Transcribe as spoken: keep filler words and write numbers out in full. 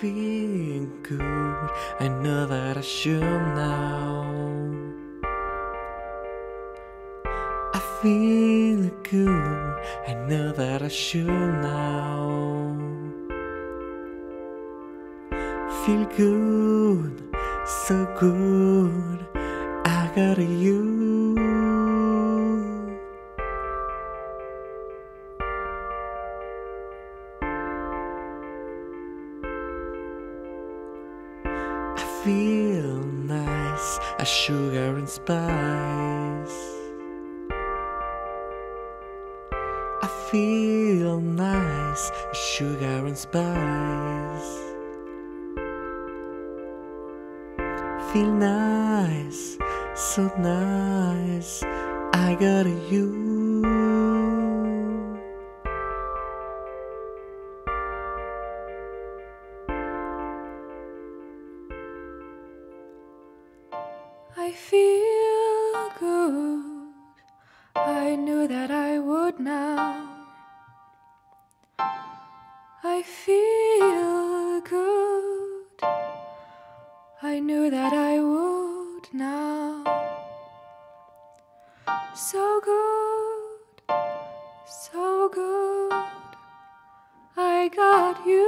feel good. I know that I should now. I feel good. I know that I should now. Feel good, so good. I got you. I feel nice, as sugar and spice. I feel nice, as sugar and spice. Feel nice, so nice, I got you. I feel good. I knew that I would now. I feel good. I knew that I would now. So good, so good, I got you.